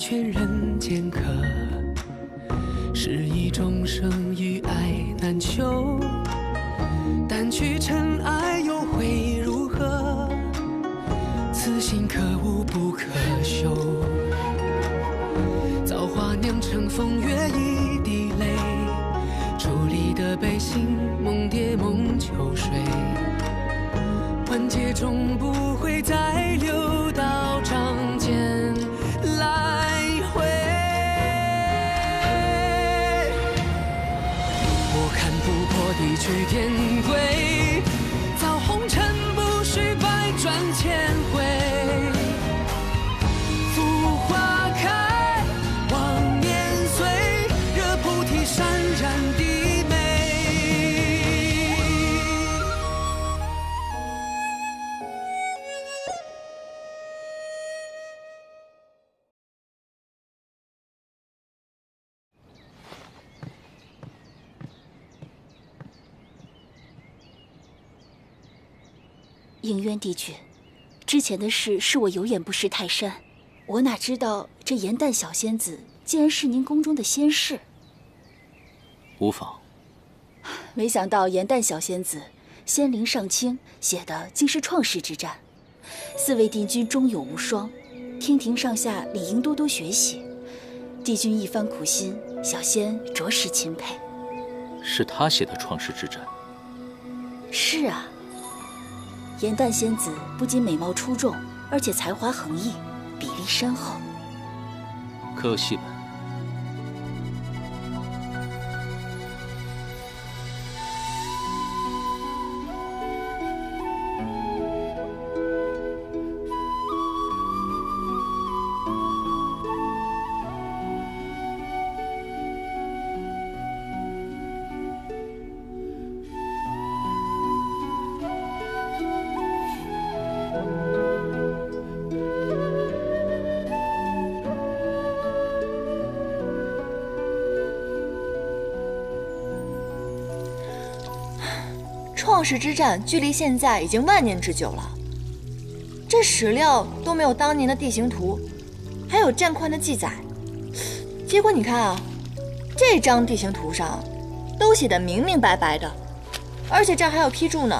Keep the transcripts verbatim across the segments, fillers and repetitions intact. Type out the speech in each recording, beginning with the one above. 全人间客，是一众生与爱难求。掸去尘埃又会如何？此心可悟不可修。造化酿成风月一滴泪，伫立的悲心梦蝶梦秋水，万劫终不会再流到掌间。 一曲天归，造红尘不须百转千回。芙花开，望年岁，惹菩提潸然低眉。应渊帝君，之前的事是我有眼不识泰山，我哪知道这颜淡小仙子竟然是您宫中的仙侍。无妨。没想到颜淡小仙子仙灵上清，写的竟是创世之战。四位帝君忠勇无双，天庭上下理应多多学习。帝君一番苦心，小仙着实钦佩。是他写的创世之战。是啊。 颜淡仙子不仅美貌出众，而且才华横溢，比例深厚。可有戏本？创世之战距离现在已经万年之久了，这史料都没有当年的地形图，还有战况的记载。结果你看啊，这张地形图上都写得明明白白的，而且这还有批注呢。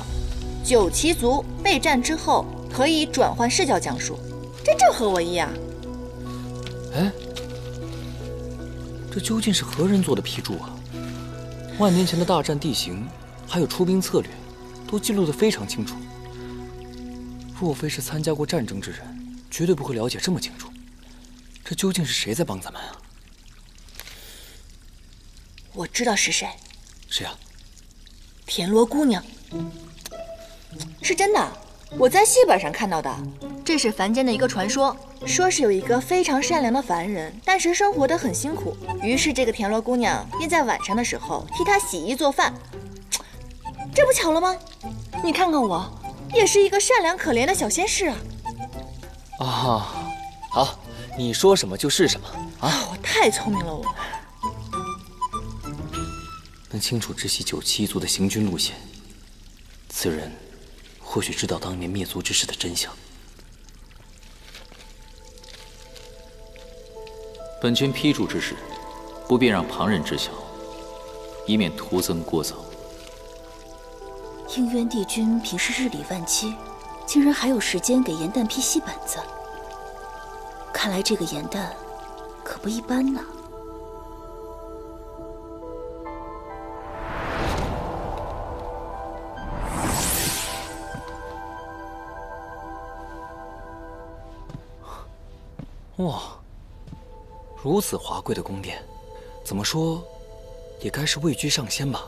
九旗族备战之后可以转换视角讲述，这正合我意啊。哎，这究竟是何人做的批注啊？万年前的大战地形，还有出兵策略。 都记录得非常清楚，若非是参加过战争之人，绝对不会了解这么清楚。这究竟是谁在帮咱们啊？我知道是谁。谁啊？田螺姑娘。是真的，我在戏本上看到的。这是凡间的一个传说，说是有一个非常善良的凡人，但是生活得很辛苦，于是这个田螺姑娘便在晚上的时候替他洗衣做饭。 这不巧了吗？你看看我，也是一个善良可怜的小仙士啊！啊，好，你说什么就是什么啊！我太聪明了，我能清楚知悉九旗一族的行军路线。此人或许知道当年灭族之事的真相。本君批注之事，不便让旁人知晓，以免徒增过早。 应渊帝君平时日理万机，竟然还有时间给颜淡批戏本子。看来这个颜淡可不一般呢。哇，如此华贵的宫殿，怎么说，也该是位居上仙吧。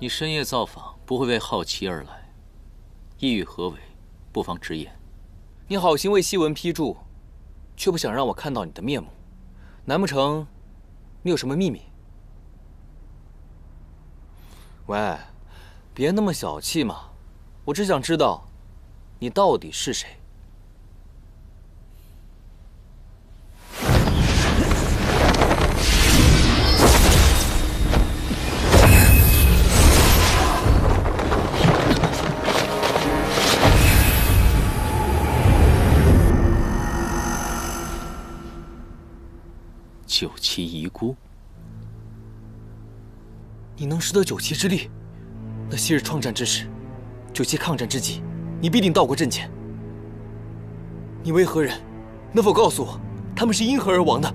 你深夜造访，不会为好奇而来，意欲何为？不妨直言。你好心为戏文批注，却不想让我看到你的面目，难不成你有什么秘密？喂，别那么小气嘛！我只想知道，你到底是谁？ 九旗遗孤，你能识得九旗之力，那昔日创战之时，九旗抗战之际，你必定到过阵前。你为何人？能否告诉我，他们是因何而亡的？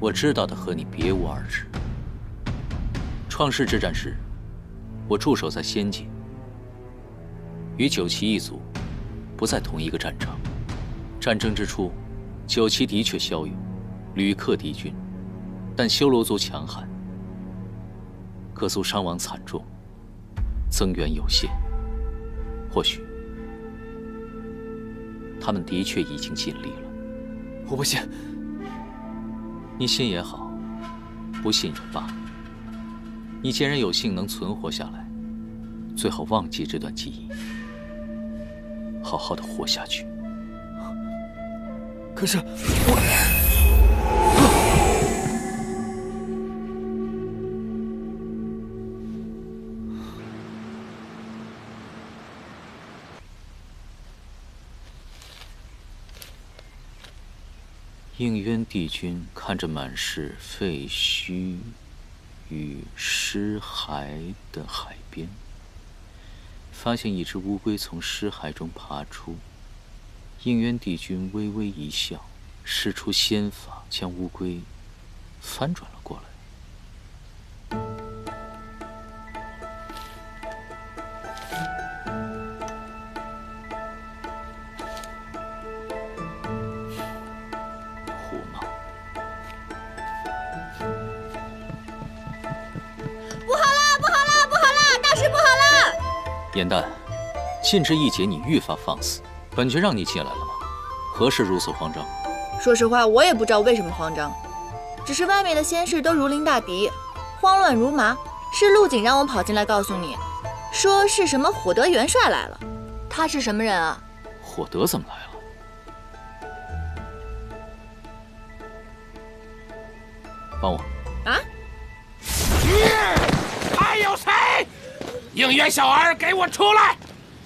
我知道的和你别无二致。创世之战时，我驻守在仙界，与九旗一族不在同一个战场。战争之初，九旗的确骁勇。 屡克敌军，但修罗族强悍，各族伤亡惨重，增援有限。或许他们的确已经尽力了。我不信。你信也好，不信也罢。你既然有幸能存活下来，最好忘记这段记忆，好好的活下去。可是我。 应渊帝君看着满是废墟与尸骸的海边，发现一只乌龟从尸骸中爬出。应渊帝君微微一笑，施出仙法，将乌龟翻转了过来。胡闹！不好了，不好了，不好了，大事不好了！颜淡，近至一劫，你愈发放肆。本君让你进来了吗？何事如此慌张？ 说实话，我也不知道为什么慌张，只是外面的仙士都如临大敌，慌乱如麻。是陆景让我跑进来告诉你，说是什么火德元帅来了。他是什么人啊？火德怎么来了？帮我啊！还有谁？应元小儿，给我出来！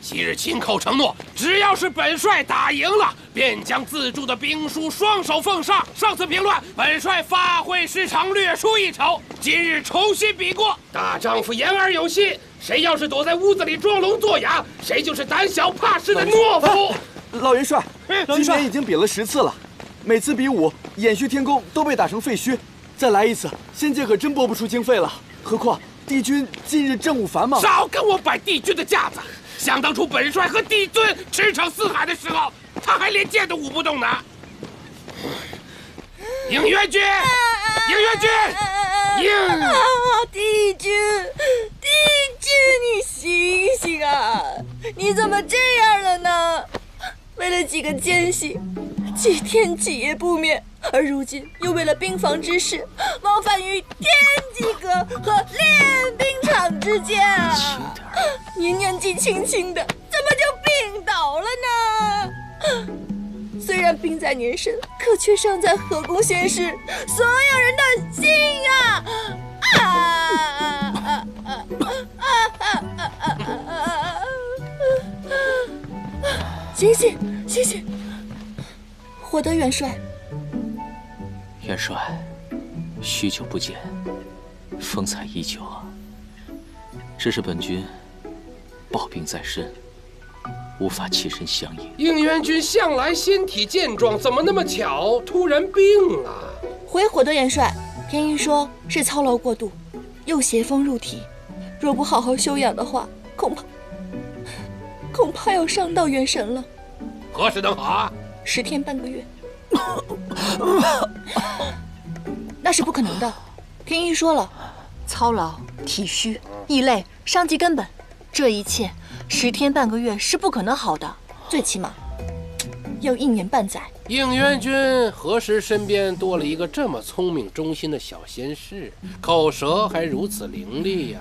昔日亲口承诺，只要是本帅打赢了，便将自铸的兵书双手奉上。上次评论，本帅发挥失常，略输一筹。今日重新比过。大丈夫言而有信，谁要是躲在屋子里装聋作哑，谁就是胆小怕事的懦夫。老元帅，今年已经比了十次了，每次比武，衍虚天宫都被打成废墟。再来一次，仙界可真拨不出经费了。何况帝君近日政务繁忙，少跟我摆帝君的架子。 想当初，本帅和帝尊驰骋四海的时候，他还连剑都舞不动呢。应元君，应元君，应、啊、帝君，帝君，你醒醒啊！你怎么这样了呢？为了几个奸细，几天几夜不眠，而如今又为了兵防之事，往返于天机阁和练兵场之间啊！ 您年纪轻轻的，怎么就病倒了呢？虽然病在您身，可却胜在河宫仙师所有人的心啊！啊啊啊啊啊啊啊！醒醒，醒醒！火德元帅，元帅，许久不见，风采依旧啊！这是本君。 抱病在身，无法起身相迎。应元君向来身体健壮，怎么那么巧突然病了？回火德元帅，天医说是操劳过度，又邪风入体，若不好好休养的话，恐怕恐怕要伤到元神了。何时能好啊？十天半个月，那是不可能的。天医说了，操劳、体虚、异类，伤及根本。 这一切十天半个月是不可能好的，最起码要一年半载。应元君何时身边多了一个这么聪明忠心的小仙士，口舌还如此伶俐呀、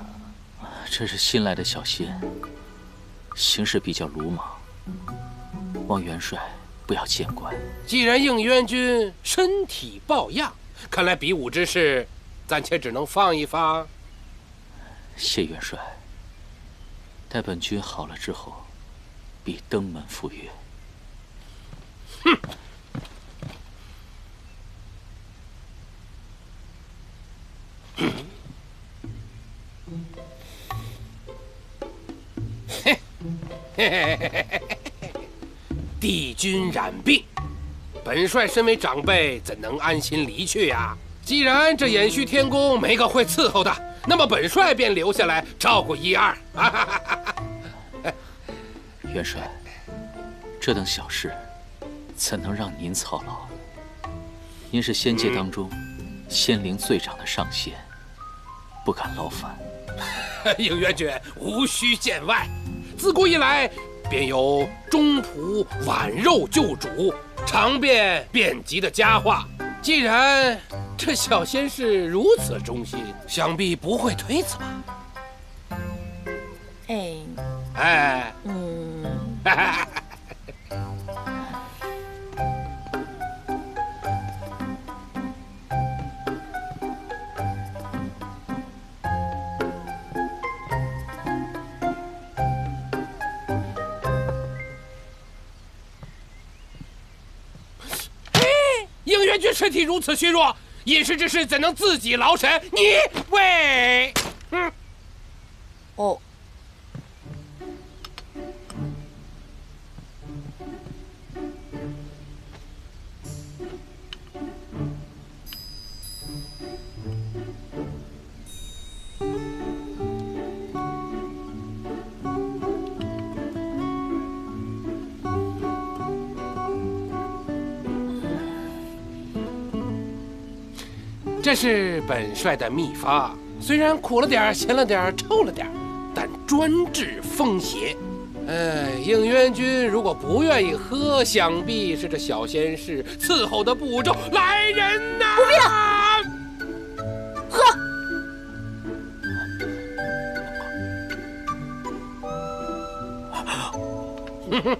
啊？这是新来的小厮，行事比较鲁莽，望元帅不要见怪。既然应元君身体抱恙，看来比武之事，暂且只能放一放。谢元帅，待本君好了之后，必登门赴约。哼！ 帝君染病，本帅身为长辈，怎能安心离去呀？既然这延续天宫没个会伺候的，那么本帅便留下来照顾一二。元帅，这等小事，怎能让您操劳？您是仙界当中仙灵最长的上仙，不敢劳烦。应元君无需见外。 自古以来，便有中仆挽肉救主，尝遍遍及的佳话。既然这小仙是如此忠心，想必不会推辞吧？哎，哎，嗯，君身体如此虚弱，饮食之事怎能自己劳神？你喂，嗯，哦，这是本帅的秘方，虽然苦了点、咸了点、臭了点，但专治风邪。呃，应渊君如果不愿意喝，想必是这小仙是伺候的不周。来人呐！不必了，喝。嗯哼。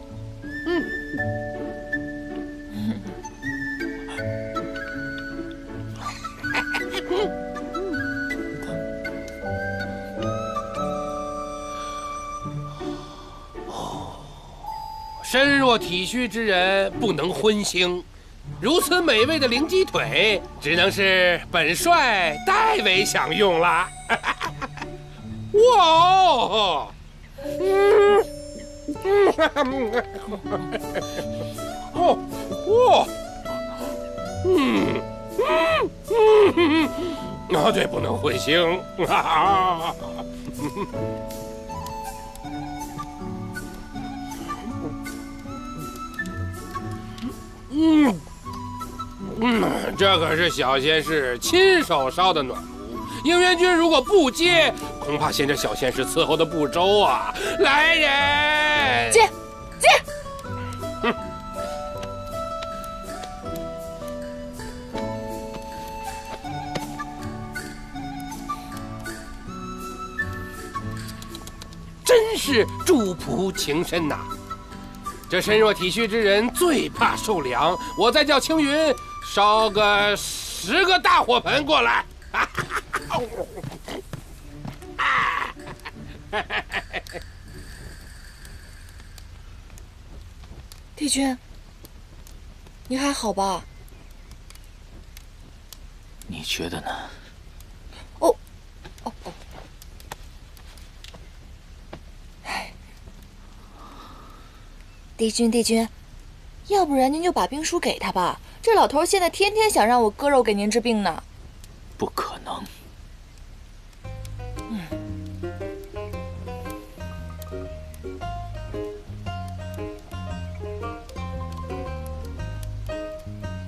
身弱体虚之人不能荤腥，如此美味的灵鸡腿，只能是本帅代为享用了。哇哦！嗯嗯，哦哦，嗯嗯嗯，哦对，不能荤腥。啊嗯，嗯，这可是小仙是亲手烧的暖炉，应元君如果不接，恐怕嫌这小仙是伺候的不周啊！来人，接接。嗯，真是主仆情深呐、啊。 这身弱体虚之人最怕受凉，我再叫青云烧个十个大火盆过来。帝君，你还好吧？你觉得呢？哦，哦哦。 帝君，帝君，要不然您就把兵书给他吧。这老头现在天天想让我割肉给您治病呢。不可能。嗯。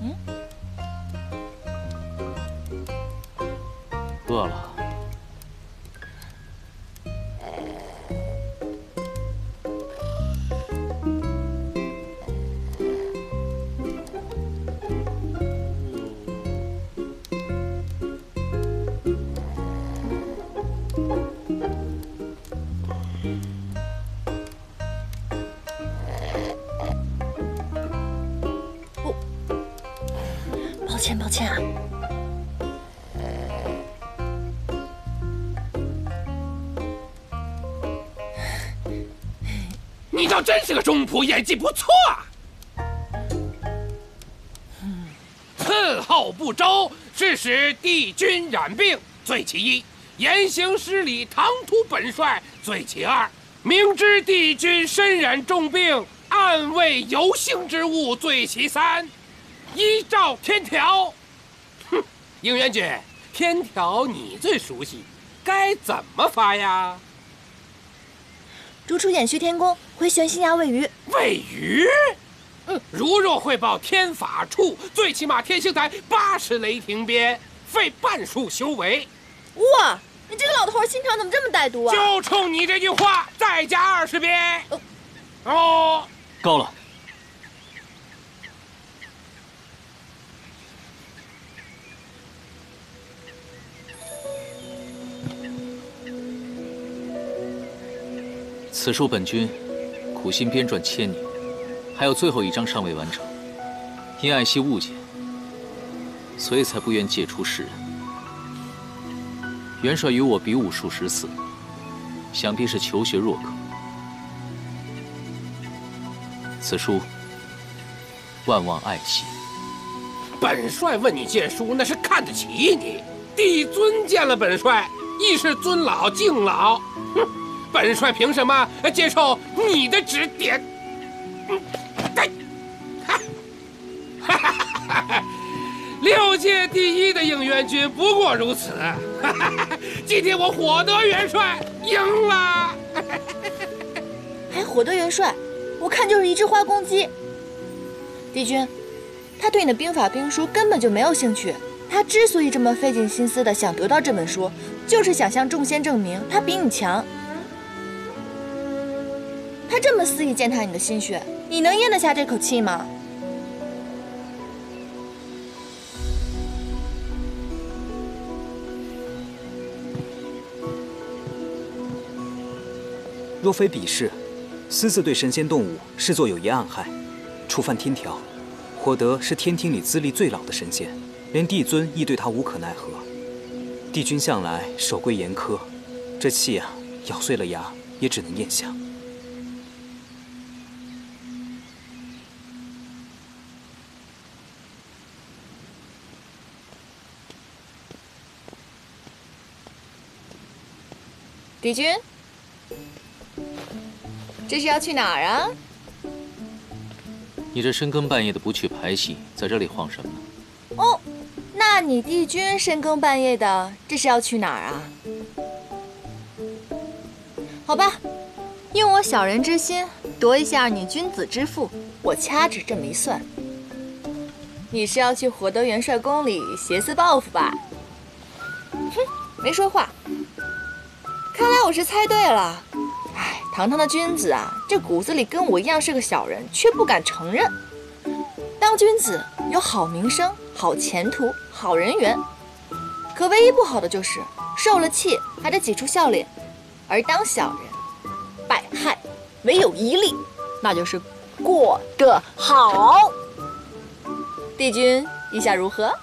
嗯。饿了。歉，抱歉啊。你倒真是个中仆，演技不错啊。 伺候不周，致使帝君染病，罪其一；言行失礼，唐突本帅，罪其二；明知帝君身染重病，暗喂油性之物，罪其三。依照天条，哼，应元君，天条你最熟悉，该怎么发呀？逐出颗顼天宫，回玄心崖喂鱼。喂鱼？ 嗯，如若汇报天法处，最起码天星台八十雷霆鞭，费半数修为。哇，你这个老头儿心肠怎么这么歹毒啊？就冲你这句话，再加二十鞭。哦，哦够了。此数本君苦心编撰千年。 还有最后一章尚未完成，因爱惜误解，所以才不愿解除世人。元帅与我比武数十次，想必是求学若渴。此书万望爱惜。本帅问你借书，那是看得起你。帝尊见了本帅，亦是尊老敬老。哼，本帅凭什么接受你的指点？嗯 六界第一的应元君不过如此。今天我火德元帅赢了，还火德元帅，我看就是一只花公鸡。帝君，他对你的兵法兵书根本就没有兴趣。他之所以这么费尽心思的想得到这本书，就是想向众仙证明他比你强。他这么肆意践踏你的心血，你能咽得下这口气吗？ 若非鄙视，私自对神仙动物视作有意暗害，触犯天条。火德是天庭里资历最老的神仙，连帝尊亦对他无可奈何。帝君向来守规严苛，这气啊，咬碎了牙也只能咽下。帝君。 这是要去哪儿啊？你这深更半夜的不去排戏，在这里晃什么呢？哦，那你帝君深更半夜的，这是要去哪儿啊？好吧，用我小人之心夺一下你君子之腹，我掐指这么一算，你是要去火德元帅宫里挟私报复吧？哼，没说话。看来我是猜对了。 哎，堂堂的君子啊，这骨子里跟我一样是个小人，却不敢承认。当君子有好名声、好前途、好人缘，可唯一不好的就是受了气还得挤出笑脸。而当小人，百害唯有一利，那就是过得好。帝君意下如何？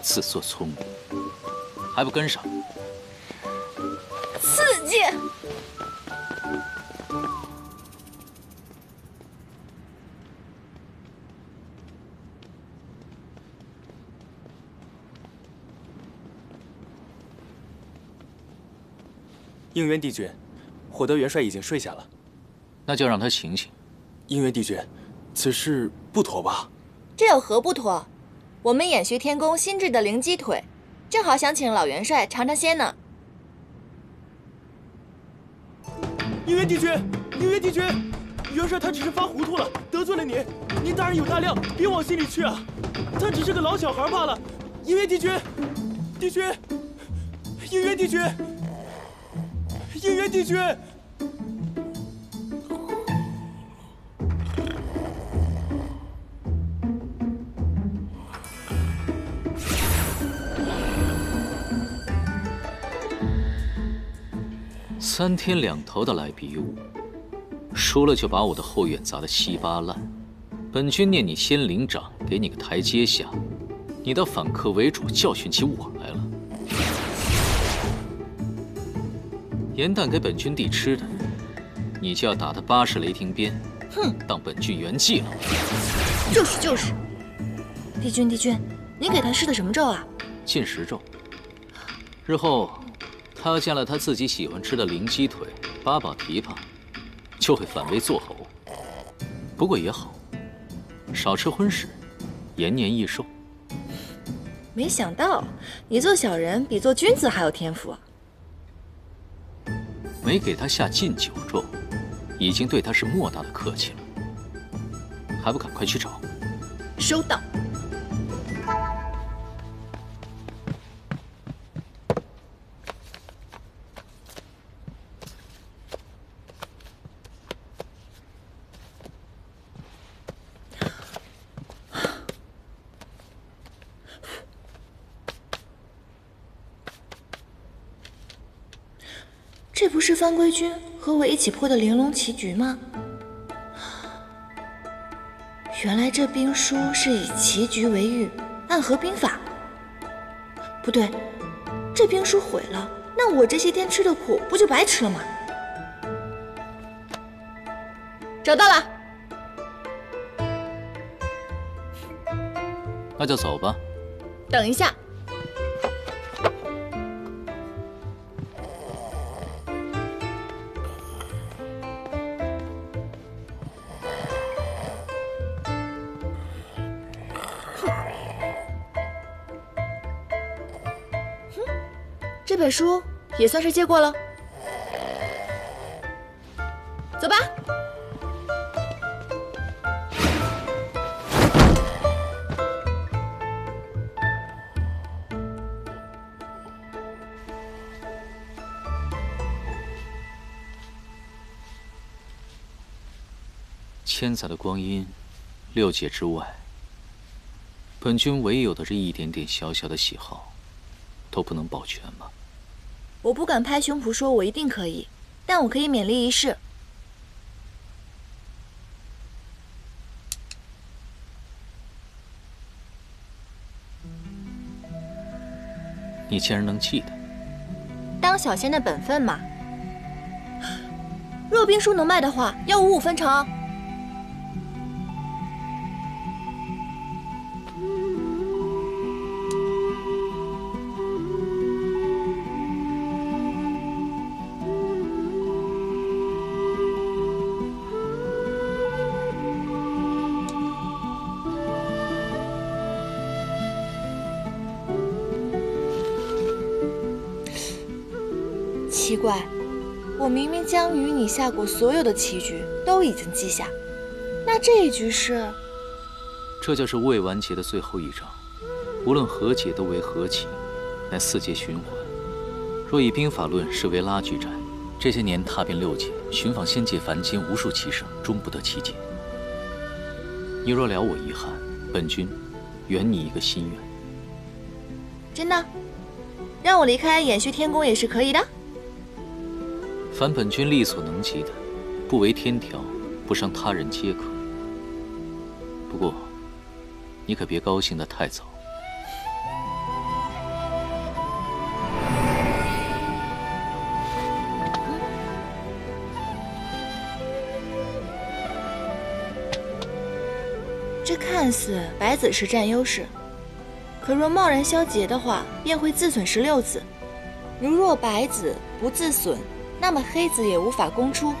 自作聪明，还不跟上？ 刺激！应元帝君，火德元帅已经睡下了，那就让他醒醒。应元帝君，此事不妥吧？这有何不妥？我们颗顼天宫新制的灵鸡腿，正好想请老元帅尝尝鲜呢。 应元帝君，应元帝君，元帅他只是发糊涂了，得罪了您。您大人有大量，别往心里去啊。他只是个老小孩罢了。应元帝君，帝君，应元帝君，应元帝君。三天两头的来比武，输了就把我的后院砸得稀巴烂，本君念你仙灵掌，给你个台阶下，你倒反客为主，教训起我来了。盐蛋给本君弟吃的，你就要打得八十雷霆鞭，哼，当本君圆寂了。就是就是，帝君帝君，你给他施的什么咒啊？禁食咒。日后他见了他自己喜欢吃的灵鸡腿、八宝枇杷，就会反胃作呕。不过也好。 少吃荤食，延年益寿。没想到你做小人比做君子还有天赋啊！没给他下禁酒咒，已经对他是莫大的客气了，还不赶快去找？收到。这不是方归君和我一起破的玲珑棋局吗？原来这兵书是以棋局为喻，暗合兵法。不对，这兵书毁了，那我这些天吃的苦不就白吃了吗？找到了，那就走吧。等一下。 这本书也算是借过了，走吧。千载的光阴，六界之外，本君唯有的这一点点小小的喜好，都不能保全吗？ 我不敢拍胸脯说我一定可以，但我可以勉力一试。你竟然能记得，当小仙的本分嘛。若冰书能卖的话，要五五分成。奇怪，我明明将与你下过所有的棋局都已经记下，那这一局是？这就是未完结的最后一章，无论何解都为何棋，乃四界循环。若以兵法论，是为拉锯战。这些年踏遍六界，寻访仙界凡间无数棋圣，终不得其解。你若了我遗憾，本君圆你一个心愿。真的？让我离开延续天宫也是可以的。 凡本君力所能及的，不违天条，不伤他人，皆可。不过，你可别高兴得太早。这看似白子时占优势，可若贸然消劫的话，便会自损十六子。如若白子不自损， 那么黑子也无法攻出。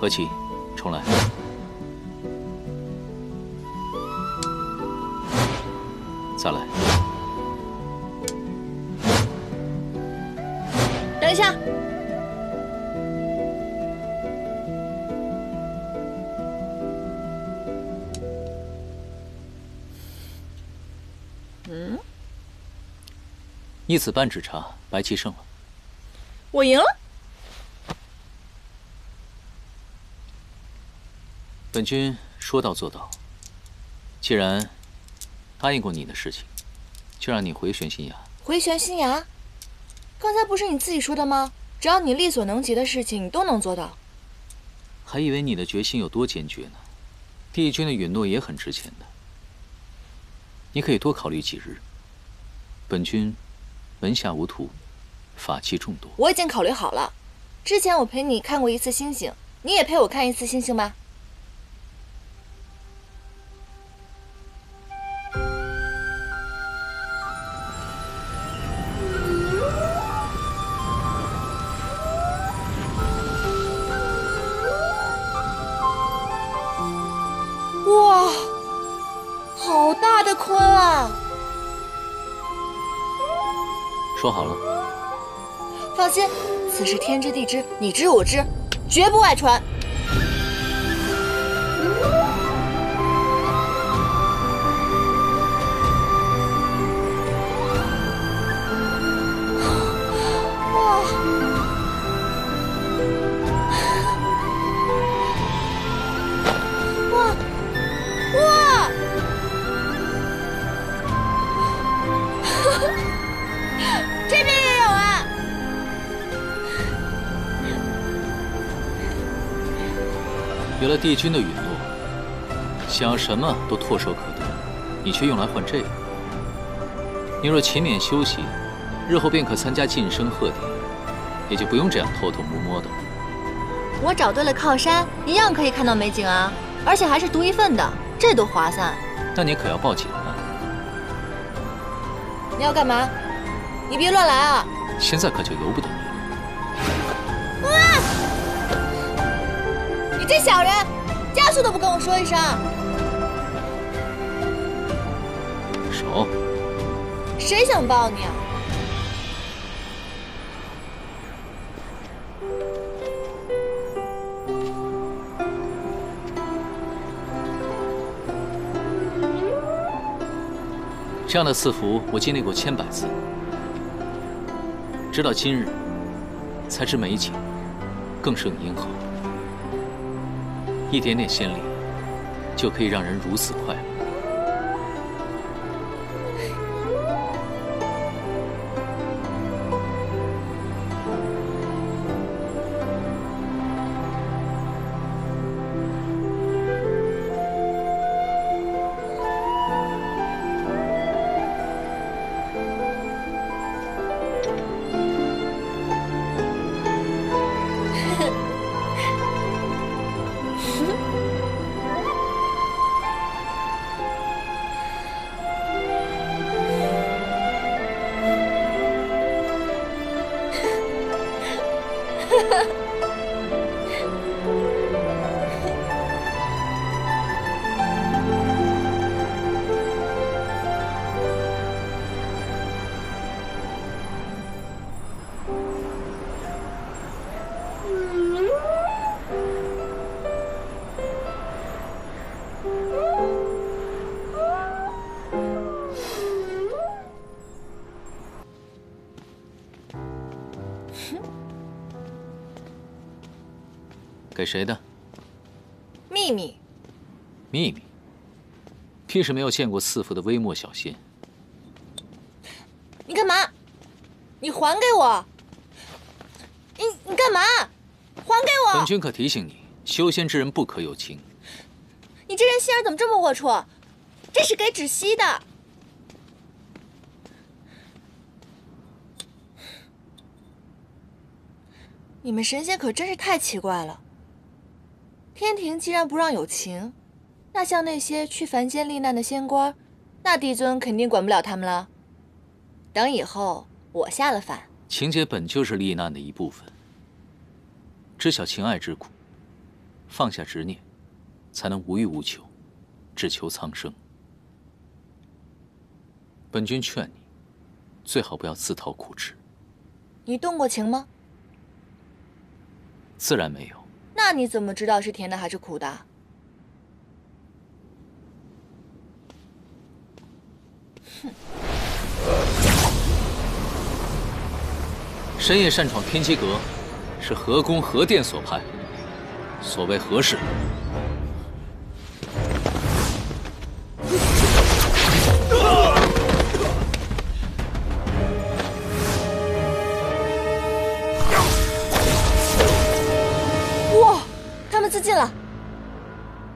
和棋，重来。 再来。等一下，嗯，一子半指茶，白棋胜了，我赢了。本君说到做到。既然答应过你的事情，就让你回玄心崖。回玄心崖？刚才不是你自己说的吗？只要你力所能及的事情都能做到。还以为你的决心有多坚决呢。帝君的允诺也很值钱的，你可以多考虑几日。本君门下无徒，法器众多。我已经考虑好了。之前我陪你看过一次星星，你也陪我看一次星星吧。 说好了，放心，此事天知地知，你知我知，绝不外传。哇！哇！哇！哈哈！ 这边也有啊！有了帝君的允诺，想要什么都唾手可得，你却用来换这个。你若勤勉修习，日后便可参加晋升鹤顶，也就不用这样偷偷摸摸的了。我找对了靠山，一样可以看到美景啊！而且还是独一份的，这多划算！那你可要报警了。你要干嘛？ 你别乱来啊！现在可就由不得你了。啊！你这小人，家属都不跟我说一声。手。谁想抱你啊？这样的赐福，我经历过千百次。 直到今日，才知美景，更胜殷侯。一点点先例，就可以让人如此快乐。给谁的？秘密。秘密。批是没有见过赐福的微末小心。你干嘛？你还给我！你你干嘛？还给我！本君可提醒你，修仙之人不可有情。你这人心眼怎么这么龌龊？这是给芷溪的。你们神仙可真是太奇怪了。 天庭既然不让有情，那像那些去凡间历难的仙官，那帝尊肯定管不了他们了。等以后我下了凡，情劫本就是历难的一部分。知晓情爱之苦，放下执念，才能无欲无求，只求苍生。本君劝你，最好不要自讨苦吃。你动过情吗？自然没有。 那你怎么知道是甜的还是苦的？哼！深夜擅闯天机阁，是何宫何殿所派？所谓何事？近了。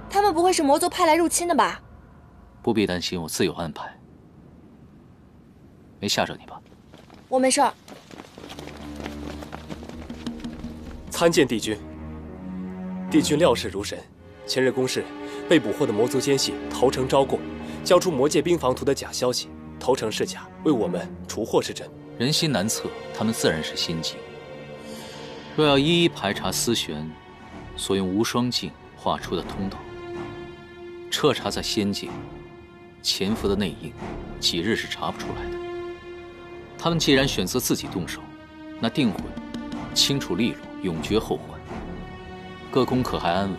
他们不会是魔族派来入侵的吧？不必担心，我自有安排。没吓着你吧？我没事儿。参见帝君。帝君料事如神，前日攻势被捕获的魔族奸细投诚招供，交出魔界兵防图的假消息。 投诚是假，为我们除祸是真。人心难测，他们自然是心急。若要一一排查丝玄所用无双镜画出的通道，彻查在仙界潜伏的内应，几日是查不出来的。他们既然选择自己动手，那定会清楚利落，永绝后患。各公可还安稳？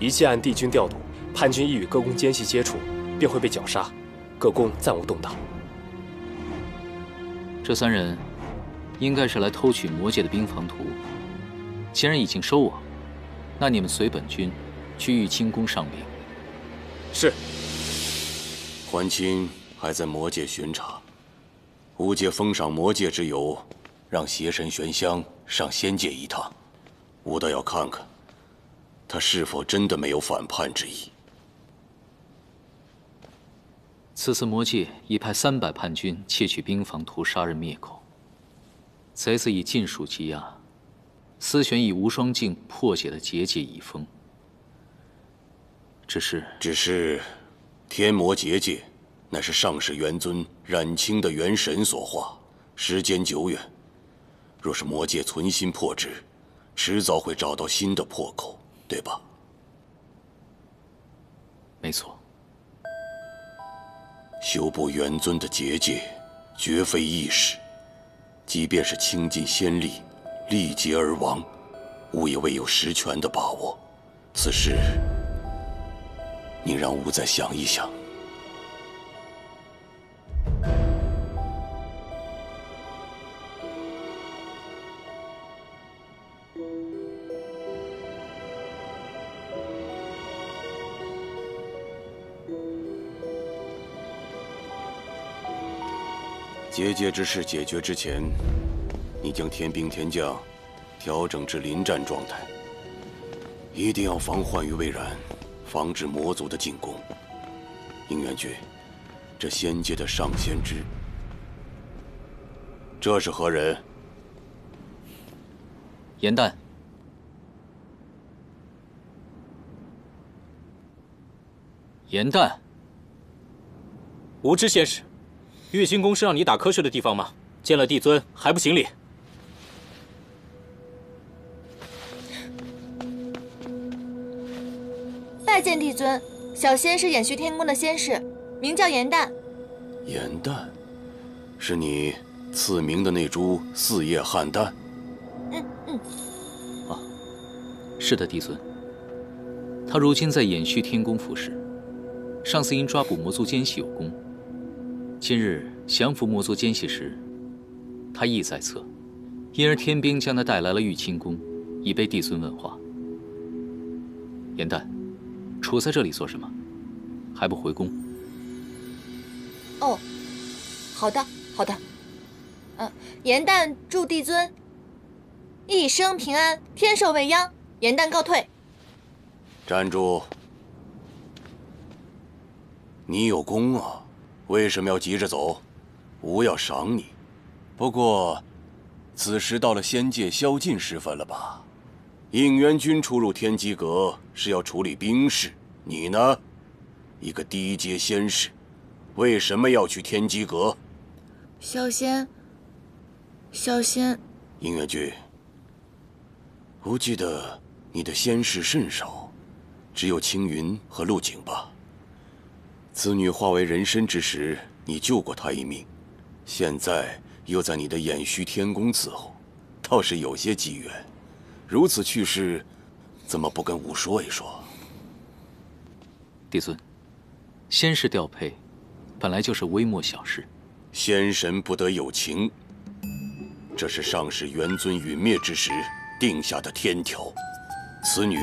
一切按帝君调度。叛军一与各公奸细接触，便会被绞杀。各公暂无动荡。 这三人应该是来偷取魔界的兵防图。既然已经收网，那你们随本君去玉清宫上禀。是。桓清还在魔界巡查，巫界封赏魔界之游，让邪神玄香上仙界一趟。吾倒要看看，他是否真的没有反叛之意。此次魔界已派三百叛军窃取兵防图，杀人灭口。贼子已尽数羁押，思玄以无双镜破解了结界已封。只是，只是，天魔结界乃是上世元尊染清的元神所化，时间久远。若是魔界存心破之，迟早会找到新的破口，对吧？没错。 修补元尊的结界，绝非易事。即便是倾尽仙力，力竭而亡，吾也未有十全的把握。此事，你让吾再想一想。结界之事解决之前，你将天兵天将调整至临战状态，一定要防患于未然，防止魔族的进攻。应元君，这仙界的上仙之，这是何人？颜淡。颜淡，无知仙使。 玉清宫是让你打瞌睡的地方吗？见了帝尊还不行礼？拜见帝尊，小仙是衍续天宫的仙士，名叫颜淡。颜淡，是你赐名的那株四叶菡萏？嗯嗯。啊，是的，帝尊。他如今在衍续天宫服侍，上次因抓捕魔族奸细有功。 今日降服魔族奸细时，他意在侧，因而天兵将他带来了玉清宫，以备帝尊问话。颜淡，杵在这里做什么？还不回宫？哦，好的，好的。嗯、啊，颜淡祝帝尊一生平安，天寿未央。颜淡告退。站住！你有功啊！ 为什么要急着走？吾要赏你。不过，此时到了仙界宵禁时分了吧？应元君出入天机阁是要处理兵事，你呢？一个低阶仙士，为什么要去天机阁？小仙，小仙。应元君，吾记得你的仙士甚少，只有青云和陆景吧？ 此女化为人身之时，你救过她一命，现在又在你的衍虚天宫伺候，倒是有些机缘。如此去世，怎么不跟吾说一说？帝尊，仙士调配，本来就是微末小事。仙神不得有情，这是上世元尊陨灭之时定下的天条。此女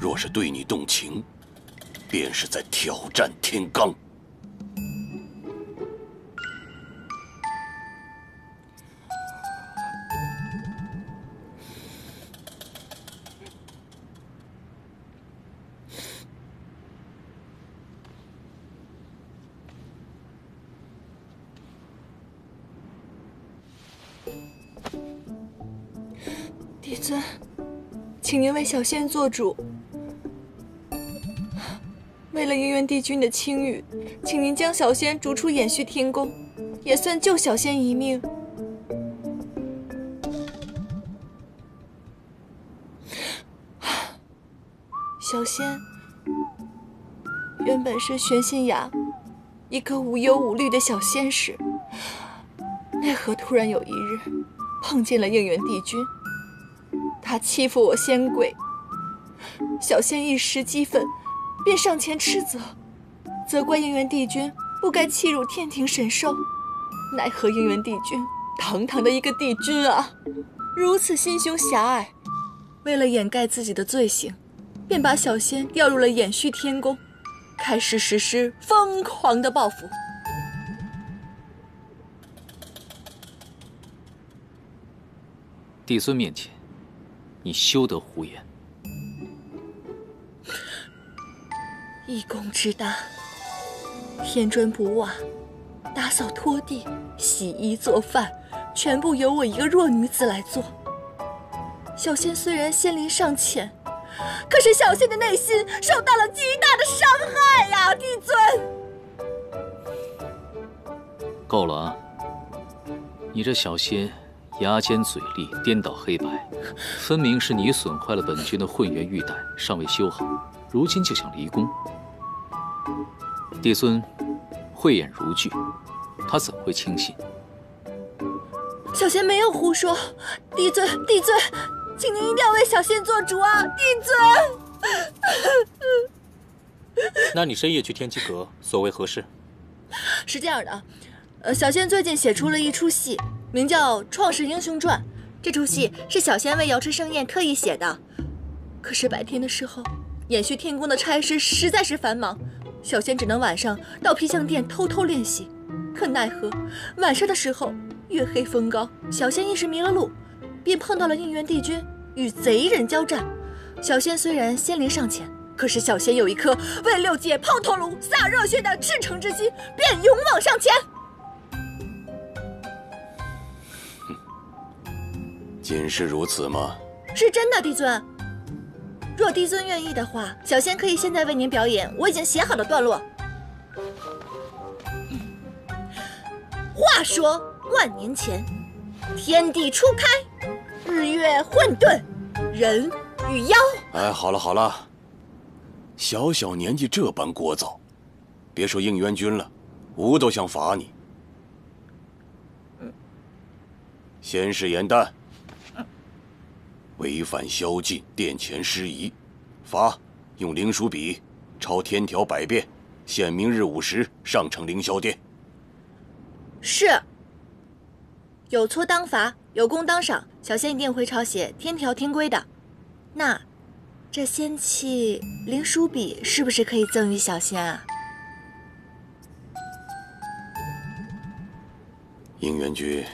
若是对你动情， 便是在挑战天罡。尊，请您为小仙做主。为了姻缘帝君的清誉，请您将小仙逐出衍虚天宫，也算救小仙一命。小仙原本是玄心崖一颗无忧无虑的小仙石，奈何突然有一日碰见了应元帝君，他欺负我仙贵，小仙一时激愤，便上前斥责，责怪应元帝君不该欺辱天庭神兽。奈何应元帝君堂堂的一个帝君啊，如此心胸狭隘，为了掩盖自己的罪行，便把小仙调入了衍虚天宫，开始实施疯狂的报复。帝尊面前，你休得胡言！一宫之大，添砖补瓦、打扫拖地、洗衣做饭，全部由我一个弱女子来做。小仙虽然仙灵尚浅，可是小仙的内心受到了极大的伤害呀、啊，帝尊！够了啊！你这小仙牙尖嘴利，颠倒黑白，分明是你损坏了本君的混元玉带，尚未修好，如今就想离宫。帝尊慧眼如炬，他怎会轻信？小仙没有胡说，帝尊，帝尊。请您一定要为小仙做主啊，帝尊！那你深夜去天机阁，所谓何事？是这样的，呃，小仙最近写出了一出戏，名叫《创世英雄传》。这出戏是小仙为瑶池盛宴特意写的。可是白天的时候，衍虚天宫的差事实在是繁忙，小仙只能晚上到披香殿偷偷练习。可奈何晚上的时候月黑风高，小仙一时迷了路。便碰到了应元帝君，与贼人交战。小仙虽然仙灵尚浅，可是小仙有一颗为六界抛头颅、洒热血的赤诚之心，便勇往上前。仅是如此吗？是真的，帝尊。若帝尊愿意的话，小仙可以现在为您表演我已经写好的段落。嗯、话说万年前，天地初开。日月混沌，人与妖。哎，好了好了，小小年纪这般聒噪，别说应元君了，吾都想罚你。嗯、先是言旦，嗯、违反宵禁，殿前失仪，罚用灵鼠笔抄天条百遍，限明日午时上呈凌霄殿。是。有错当罚，有功当赏，小仙一定会抄写天条天规的。那，这仙器灵鼠笔是不是可以赠予小仙啊？应元君，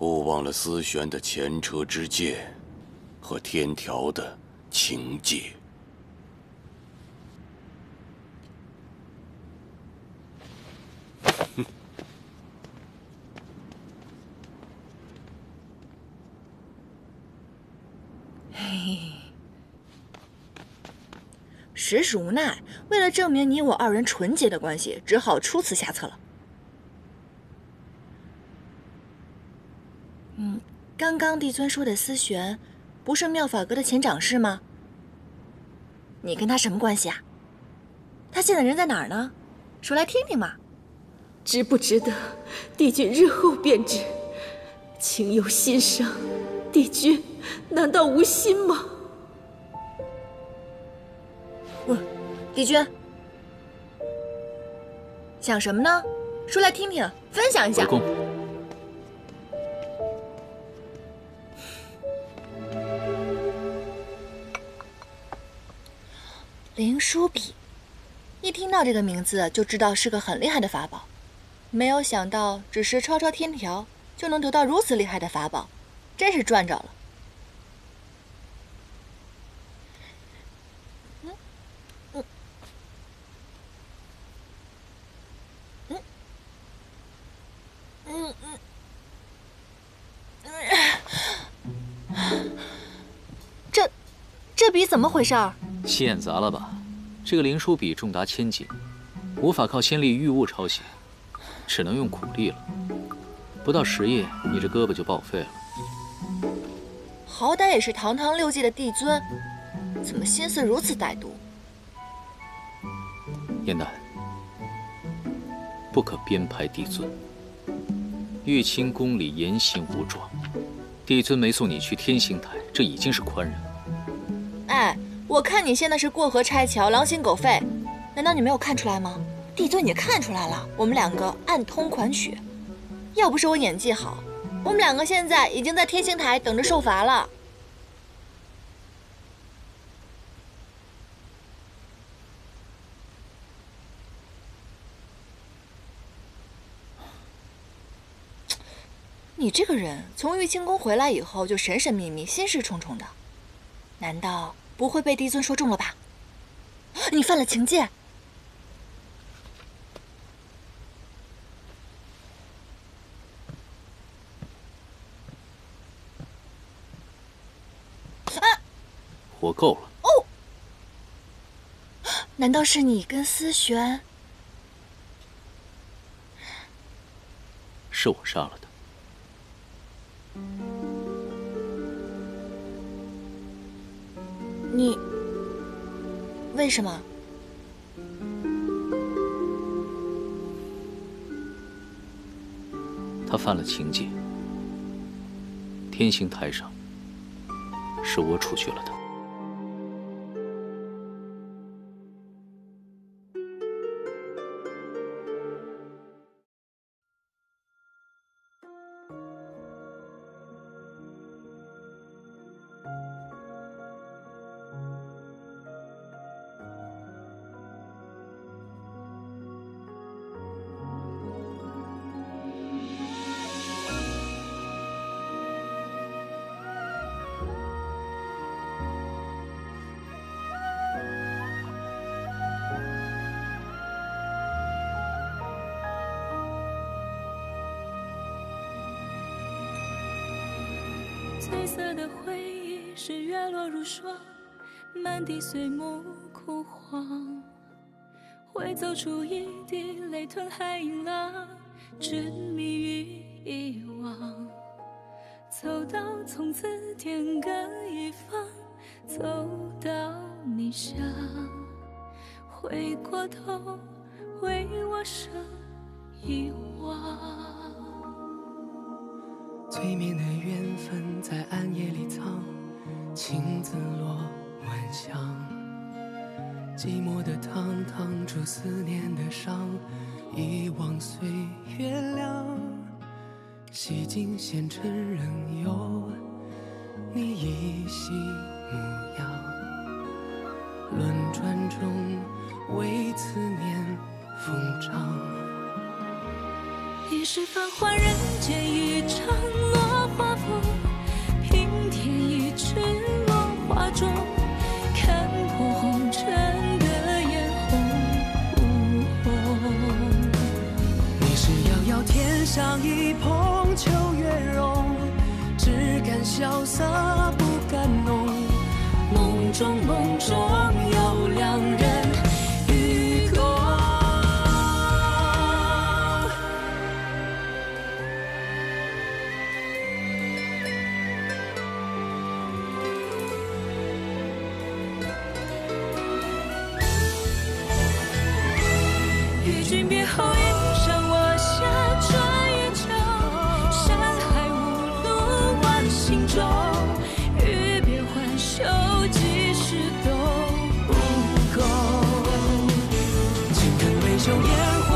勿忘了丝玄的前车之鉴和天条的情戒。哼。实属无奈，为了证明你我二人纯洁的关系，只好出此下策了。嗯，刚刚帝尊说的思璇，不是妙法阁的前掌事吗？你跟他什么关系啊？他现在人在哪儿呢？说来听听嘛。值不值得，帝君日后便知。情有心伤，帝君难道无心吗？嗯，帝君想什么呢？说来听听，分享一下。回宫。灵枢笔，一听到这个名字就知道是个很厉害的法宝，没有想到只是抄抄天条就能得到如此厉害的法宝，真是赚着了。嗯嗯嗯。这，这笔怎么回事儿？戏演砸了吧？这个灵枢笔重达千斤，无法靠先例御物抄写，只能用苦力了。不到十页，你这胳膊就报废了。好歹也是堂堂六界的帝尊，怎么心思如此歹毒？燕丹，不可编排帝尊。玉清宫里严刑无状，帝尊没送你去天刑台，这已经是宽仁。哎，我看你现在是过河拆桥，狼心狗肺，难道你没有看出来吗？帝尊也看出来了，我们两个暗通款曲。要不是我演技好，我们两个现在已经在天刑台等着受罚了。你这个人从玉清宫回来以后就神神秘秘、心事重重的，难道不会被帝尊说中了吧？你犯了情戒。啊！火够了。哦。难道是你跟思璇？是我杀了他。 你为什么？他犯了情戒，天刑台上是我除去了他。翠色的回忆是月落如霜，满地碎木枯黄。会走出一滴泪，吞海银浪，沉迷于遗忘。走到从此天各一方，走到你乡。回过头，为我生遗忘。 催眠的缘分在暗夜里藏，情字落晚香。寂寞的汤烫出思念的伤，遗忘随月亮。洗尽纤尘仍有你依稀模样。轮转中为思念疯长。 一世繁华，人间一场落花风，平添一枝落花中，看破红尘的眼红。你是遥遥天上一捧秋月容，只敢潇洒不敢浓。梦中梦中有良人。 烟火。